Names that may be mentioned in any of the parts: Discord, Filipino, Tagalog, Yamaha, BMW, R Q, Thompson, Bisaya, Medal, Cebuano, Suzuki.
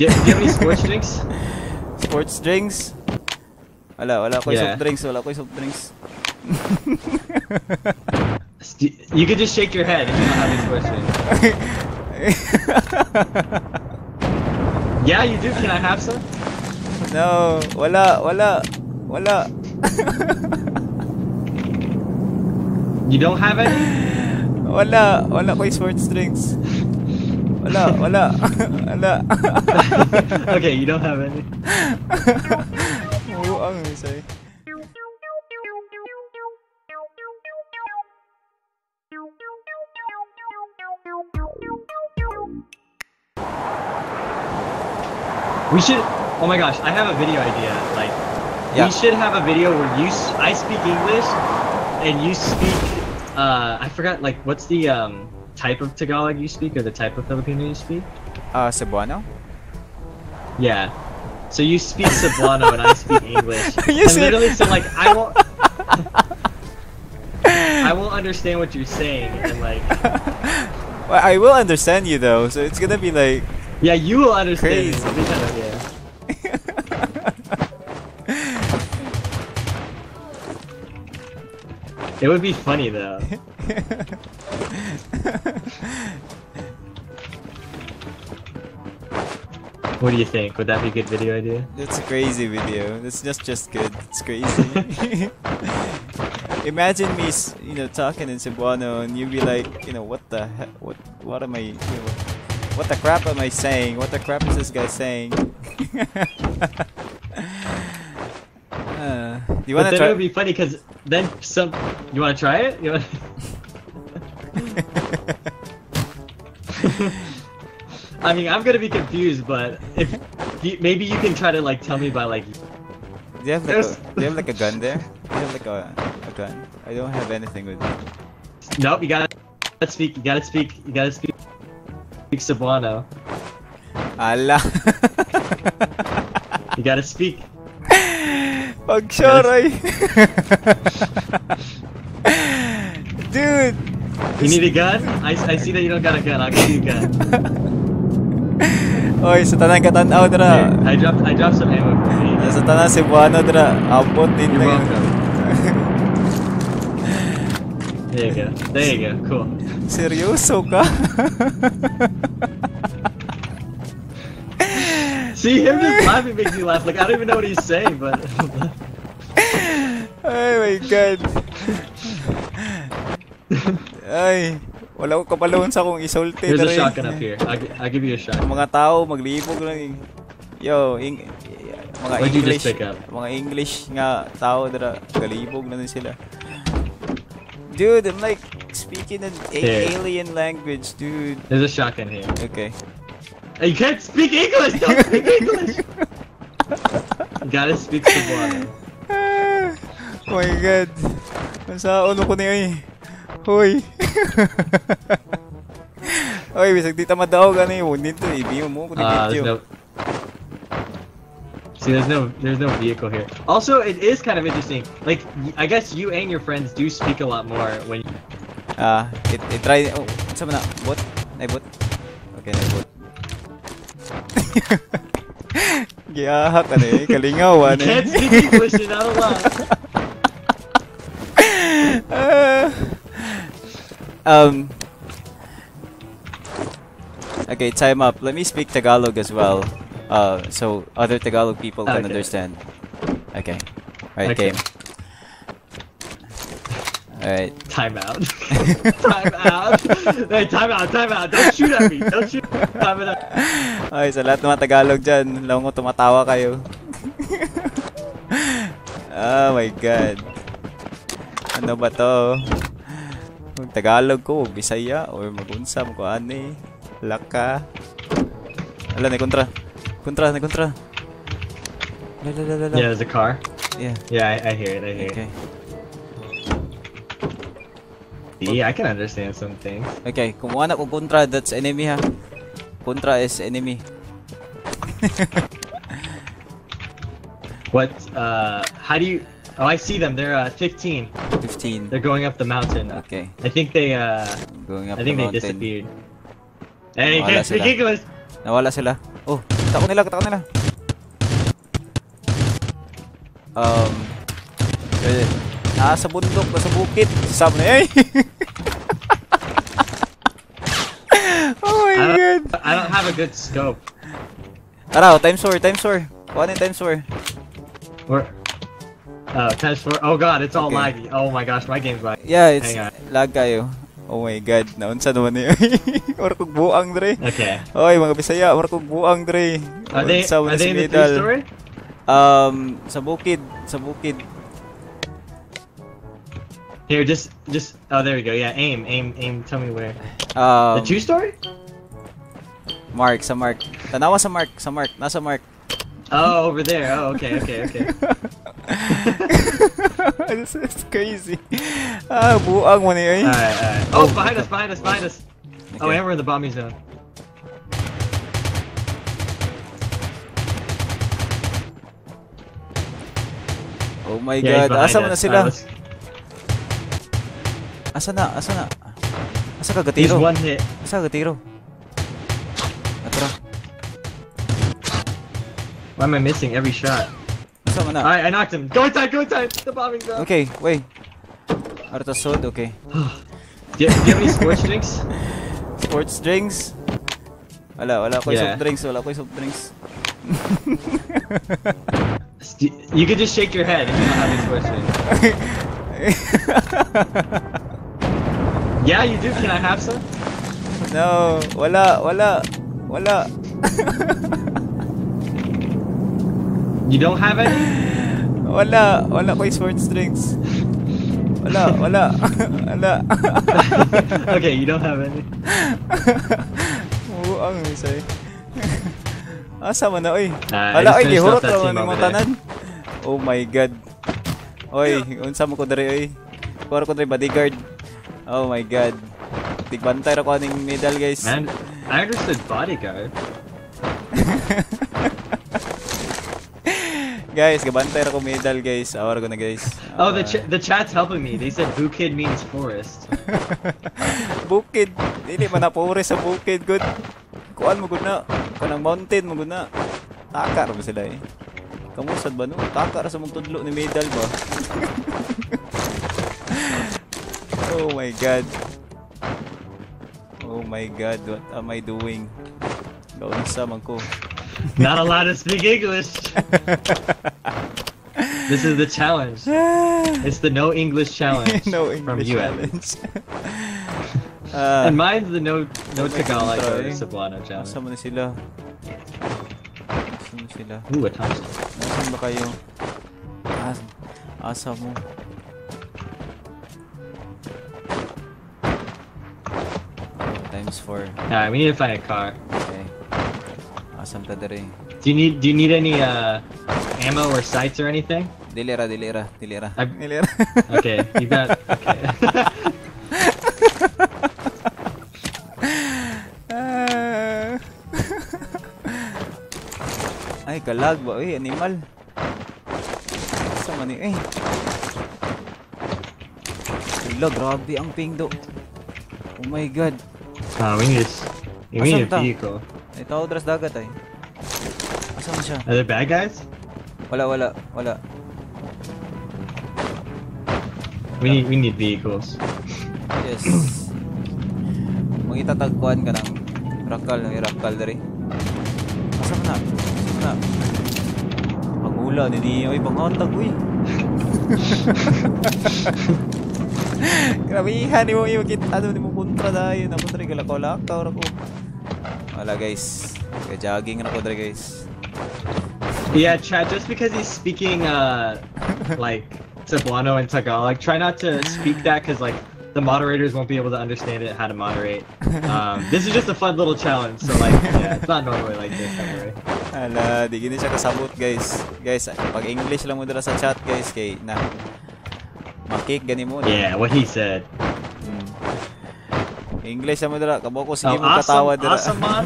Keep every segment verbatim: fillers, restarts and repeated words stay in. Do you have any sports drinks? Sports drinks? Wala, wala ko yeah. soft drinks, wala ko soft drinks. You could just shake your head if you don't have any sports drinks. Yeah, you do. Can I have some? No, wala, wala, wala. You don't have any? Wala, wala ko sports drinks. Wala, wala, wala. Okay, you don't have any. Oo, ang say. We should. Oh my gosh, I have a video idea. Like, yeah. we should have a video where you, I speak English, and you speak. Uh, I forgot, like, what's the um, type of Tagalog you speak, or the type of Filipino you speak? Uh, Cebuano? Yeah. So you speak Cebuano and I speak English. You and literally, so, like, I won't... I won't understand what you're saying, and, like... Well, I will understand you, though, so it's gonna be, like... Yeah, you will understand crazy. me. It would be funny though. What do you think? Would that be a good video idea? That's a crazy video. That's just just good. It's crazy. Imagine me, you know, talking in Cebuano, and you'd be like, you know, what the heck? What? What am I? You know, what the crap am I saying? What the crap is this guy saying? Uh, you wanna but then try it would be funny because then some. You wanna try it? You wanna... I mean, I'm gonna be confused, but if you, maybe you can try to like tell me by like. Do you have like, a, do you have, like a gun there? Do you have like a, a gun? I don't have anything with me. Nope, you gotta speak. You gotta speak. You gotta speak. Speak Cebuano. Allah. You gotta speak. Pag-shoray. Dude! You need a gun? I, I see that you don't got a gun. I'll give you a gun. Oy, sa tanang katanaw, dra. I dropped, I dropped some ammo for me. Sa tanang Cebuano, dra. Apot din na yun. There you go. There you go. Cool. Seryoso ka? See, him just laughing makes me laugh. Like, I don't even know what he's saying, but... Ay, my God. Ay, wala ko kapalawin sa kong isolte. There's a shotgun up here. I'll, I'll give you a shot. Mga tao, maglipog lang. Yo, ing... Mga English. What did you just pick up? Mga English nga tao, dara. Galipog na din sila. Dude, I'm like speaking an alien language, dude. There's a shotgun here. Okay. You can't speak English! Don't speak English! You gotta speak Cebuano. Oh my God. Nasa ulo ko na yun eh. Hoy! Hoy, bisag di tamadaog. Ano yun? Dito, ibiyo mo. Ah, there's no... See, there's no, there's no vehicle here. Also, it is kind of interesting. Like, I guess you and your friends do speak a lot more when you... Ah, it, it try... Oh, sama na. Bot? Naibot? Okay, naibot. Giyahat ano eh, kalingawan eh. You can't speak English, you're not allowed. uh, um, okay, time up. Let me speak Tagalog as well, uh, so other Tagalog people can okay. understand. Okay, alright, okay. game. Alright. Time out. Time out. Hey, time out, time out. Don't shoot at me. Don't shoot at me. Time out. Ay, sa lahat ng mga Tagalog dyan, alam ko tumatawa kayo. Oh my God. Ano ba to? Mag Tagalog ko, mag Bisaya, or mag-unsa, mag-ani, laka. Ala, naikontra. Kontra, naikontra. Yeah, there's a car. Yeah. Yeah, I, I hear it, I hear okay. it. Yeah, I can understand some things. Okay, kumuha na ko kontra, that's enemy ha. Kontra is enemy. What, uh, how do you... Oh, I see them, they're, uh, fifteen. fifteen. They're going up the mountain. Okay. I think they, uh... Going up I think the they mountain. disappeared. Hey, you can't speak English! Nawala sila. Oh! Kita ko nila, kita ko nila. Um, eh, nasa bundok, nasa bukit, sasab na eh. Oh my I god. I don't have a good scope. Tara, times four, times four. One and times four. Where? Uh, times four. Oh god, it's all okay. Laggy. Oh my gosh, my game's laggy. Yeah, it's lag kayo. Oh my god, naunsa naman niyo. Or kog buang dre. Okay. Oy, mga Bisaya, or kog buang dre. Are they, are they in the three story? Um, sa bukid, sa bukid. Here, just, just, oh there we go. Yeah, aim, aim, aim. Tell me where. Um, the two story? Mark, sa mark. Tanawa sa mark, sa mark, nasa mark. Oh, over there. Oh, okay, okay, okay. This is crazy. Ah, buang mo niyo. All right, all right. Oh, behind us, behind us, behind us. Okay. Oh, and we're in the bombing zone. Oh my yeah, god, asa na sila? Right, asa na, asa na? Asa ka gatiro? He's one hit. Asa ka gatiro? Atara. Why am I missing every shot? Asa man na? Alright, I knocked him. Go inside, go inside! The bombing zone! Okay, wait. Artasod, okay. do, you, do you have any sports drinks? Sports drinks? Wala, wala ko yeah. soft drinks, wala ko soft drinks. You could just shake your head if you don't have any sports drinks. Yeah, you do. Can I have some? No, wala, wala, wala. You don't have any? Wala, wala ko sports drinks. Wala, wala, wala. Okay, you don't have any. Buang misay. Asa man na oy. Nah, wala oy gihurot ra man imong tanan. Oh my god. Oy, unsa man ko diri oy? Kuwar ko diri bodyguard. Oh my god. Tigbantay ra ko ning medal guys. Man, I understood bodyguard. Guys, gabantay ra ko medal guys. Awar ko na guys. Uh, oh, the ch the chat's helping me. They said bukid means forest. Bukid. Dili man na forest sa bukid good. Kuan mo gud na. Kanang mountain mo guna. Takar ba sila eh. Kamusad ba no? Takar sa mong tudlo ni medal ba? Oh my god. Oh my god, what am I doing? Gawin sa man ko. Not allowed to speak English. This is the challenge. It's the no English challenge. No English from you, challenge. Uh, and mine's the no no Tagalog or Cebuano challenge. Saan na sila? Saan na sila? Ooh, a Thompson. Nasaan ba kayo? As asa mo. Times four. Alright, we need to find a car. Okay. Asam ta dere. Do you need do you need any uh ammo or sights or anything? Dilera, dilera, dilera. Dilera. Okay, you got okay. Ay, kalag ba? Uy, animal. Sama ni... Ay! Ula, grabe ang ping do. Oh my god. Ah, we need... We need a vehicle. Ay, tao dras dagat ay. Asan siya? Are there bad guys? Wala, wala, wala. We need, we need vehicles. Yes. Magitatagkuhan ka ng rakal. May rakal dari. Asan na? Na. Pangula ni ni oy panghantag uy. Grabihan ni mo yung kit ano ni mo kontra dai na kontra gala ko la ka ko. Wala guys. Kaya jogging na ko dre guys. Yeah, chat, just because he's speaking uh like Cebuano and Tagalog, try not to speak that cuz like the moderators won't be able to understand it, how to moderate. Um, this is just a fun little challenge, so like, yeah, it's not normally like this anyway. Ala, di gini siya kasabot guys. Guys, pag English lang mo dala sa chat guys, kay na makik gani mo. Yeah, what he said. Hmm. English lang mo dala, kaboko sige oh, mo katawa dala. Asaman,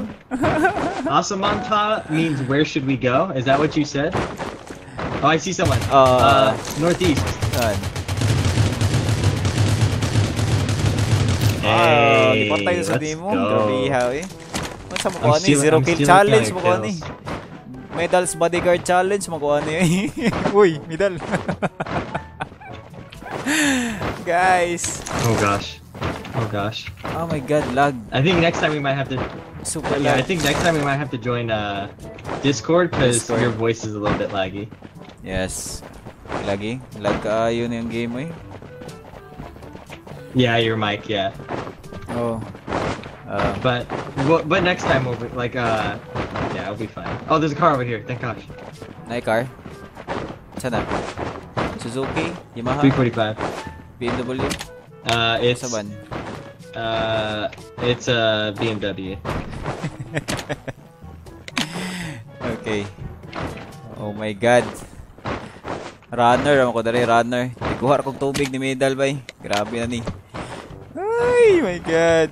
Asamanta means where should we go? Is that what you said? Oh, I see someone. Uh, uh northeast. Uh, Hey, oh, di patay sa demo. Grabe, hawi. What's up, Connie? Zero kill challenge mo, Connie. Medals bodyguard challenge. Makuha niya eh. Uy, medal. Guys. Oh gosh. Oh gosh. Oh my god, lag. I think next time we might have to... Super yeah, lag. I think next time we might have to join uh, Discord because your voice is a little bit laggy. Yes. Laggy? Lag ka yun yung game eh. Yeah, your mic, yeah. Oh. Uh, but but next time we'll be like uh yeah, it'll be fine. Oh, there's a car over here. Thank gosh. Nice car. What's that? Suzuki, Yamaha. three forty-five. B M W. Uh, it's a one. Uh, it's a B M W. Okay. Oh my God. Runner, ako dali runner. Ikuhar kong tubig ni Medal bay. Grabe na ni. Ay, my God.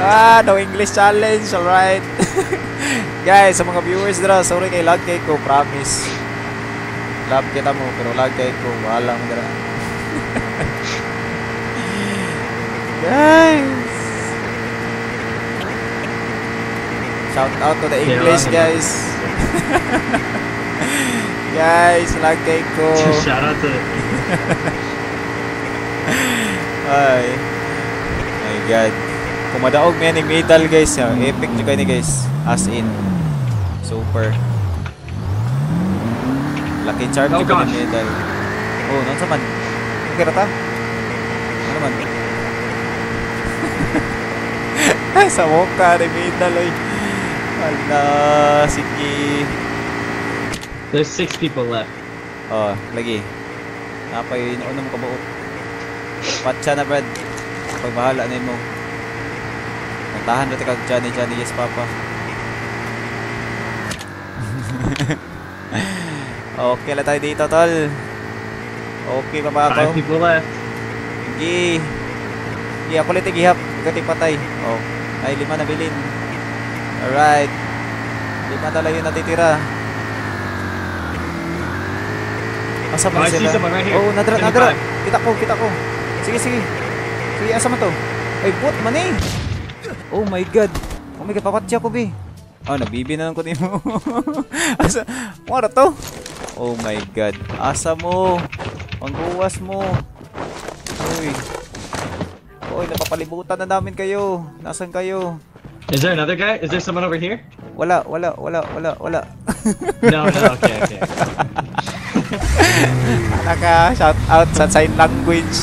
Ah, no English challenge, alright. Guys, sa mga viewers dira, sorry kay lag kay ko, promise. Love kita mo, pero lag kay ko, walang dira. Guys! Shout out to the English, guys. Guys, lag kay ko. Shout out to ay, my God. Kumadaog man yung metal guys. Yung epic nyo kayo guys. As in. Super. Lucky charm nyo kayo metal. Oh, naan sa man? Ang kirata? Ano man? Sa mocha rin metal oy. Wala, sige. There's six people left. Oh, lagi. Napay yun. Ano mo kabuot? Patsa na Brad, pagbahala na mo. Nagtahan natin kag Johnny Johnny, yes papa. Okay la tayo dito tol. Okay pa ba ako? Five people left. Sige. Sige ako ulit igihap, gating patay. Oh, ay lima na bilin. Alright. Lima na lang yung natitira. Asa ba sila? Oh, nadra, nadra. Kita ko, kita ko. Sige, sige. Sige, asa mo to? Ay, put, mani! Oh my God. Oh my God, papatya ko, B. Oh, nabibi na lang ko din mo. Asa? Mara to? Oh my God. Asa mo? Pangbuwas mo. Uy. Uy, napapalibutan na namin kayo. Nasaan kayo? Is there another guy? Is there someone over here? Wala, wala, wala, wala, wala. No, no, okay, okay. Naka shout out sa sign language.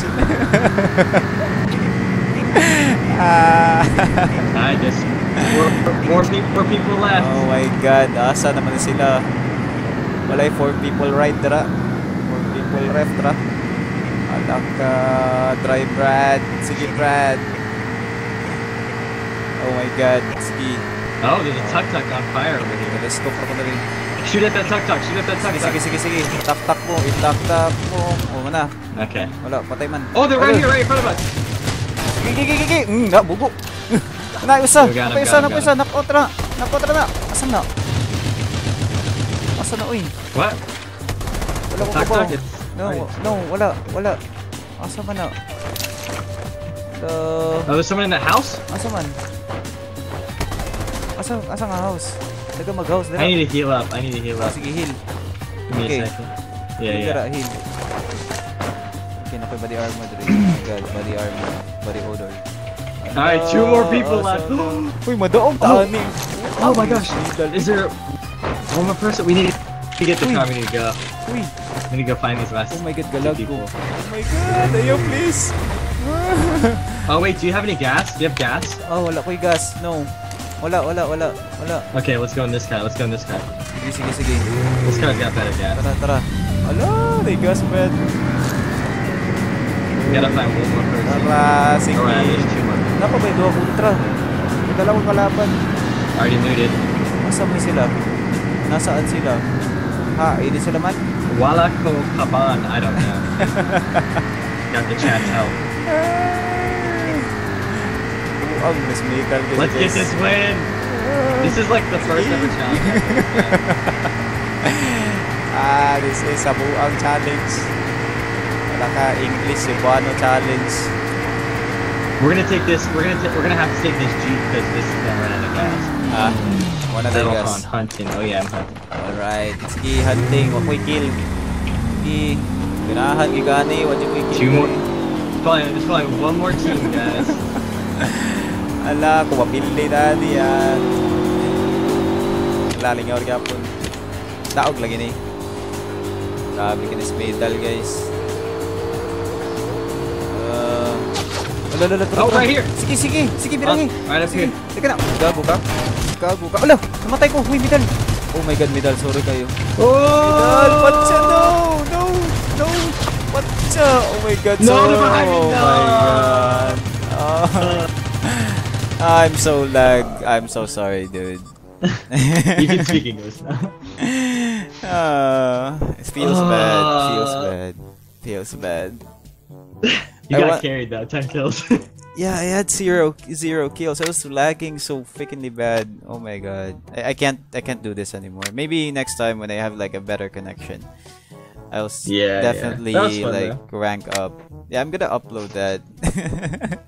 Ah, I just four, four, four people left. Oh my God, asa naman sila? Walay four people right dra, four people left dra. Alaka try Brad, sige Brad. Oh my God, sige. Oh, there's a tuk tuk on fire over here. Let's go for the ring. Shoot at that tuk-tuk, shoot at that tuk-tuk. Sige, sige, sige, sige. Tap-tap mo, itap-tap mo. O, mana. Okay. Wala, patay man. Oh, they're right here, right in front of us. Gigi, gigi, gigi. Hmm, na, bugo. Naay, usa. Naay, usa, naay, usa. Nakotra na. Nakotra na. Asan na? Asan na, uy? What? Wala ko ko ba? No, no, wala, wala. Asan man na? Oh, there's someone in the house? Asan man? Asan, asan nga house? Mag-house na lang. I need to heal up. I need to heal up. Sige, heal. Give me a second. Yeah, yeah. Heal. Okay, nakoy body armor dito. God, body armor. Body odor. Alright, two more people left. Uy, madaong taani. Oh my gosh. Is there one more person? We need to get the car. We need to go. Uy. We need to go find this last. Oh my God, galag ko. Oh my God, ayaw please. Oh wait, do you have any gas? Do you have gas? Oh, wala ko'y gas. No. Wala, wala, wala, wala. Okay, let's go in this car. Let's go in this car. Sige, sige, sige. This car's got better gas. Tara, tara. Ala, they gas bad. We gotta find one more person. Tara, sige. Alright, there's two more. Napa ba yung ultra? May dalawang kalaban. Already looted. Nasaan mo sila? Nasaan sila? Ha, hindi sila man? Wala ko kaban. I don't know. Got the chat out. Oh, this metal, this Let's this. Get this win! This is like the first ever challenge. Ah, this is a buang challenge. Wala ka English Cebuano challenge. We're gonna take this. We're gonna t we're gonna have to take this jeep because this is gonna run out of gas. Ah, uh, one of the guys. Hunting. Oh yeah, I'm hunting. All right, it's key hunting. What we kill? Key. Ganahan gigani. What did we kill? Two more. There's probably, there's probably one more team, guys. Ala, kumapili tadi yan. Laling yung orga po. Taog lagi ni. Sabi ka ni Spedal, guys. Look, look, look, oh, right here! Sige, sige! Sige, birangi! Right up here! Sige na! Buka, buka! Buka, buka! Ala! Namatay ko! Uy, Midal! Oh my god, Midal! Sorry kayo! Oh! Midal! Patsa! No! No! No! Patsa! Oh my god! No! Sorry. Oh my god! Oh. I'm so lag. I'm so sorry, dude. You can speak English now. uh, it feels uh. bad. Feels bad. Feels bad. You I got carried that time kills. Yeah, I had zero zero kills. I was lagging so freaking bad. Oh my god, I, I can't I can't do this anymore. Maybe next time when I have like a better connection, I'll yeah, definitely yeah. Fun, like though. rank up. Yeah, I'm gonna upload that.